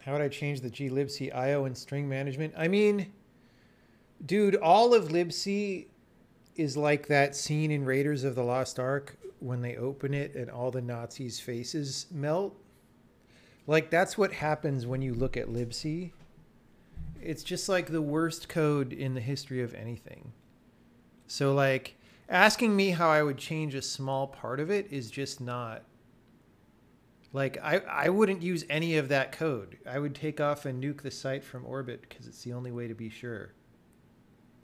How would I change the glibc IO and string management? I mean, dude, all of libc is like that scene in Raiders of the Lost Ark when they open it and all the Nazis' faces melt. Like, that's what happens when you look at libc. It's just like the worst code in the history of anything. So like asking me how I would change a small part of it is just not like, I wouldn't use any of that code. I would take off and nuke the site from orbit because it's the only way to be sure.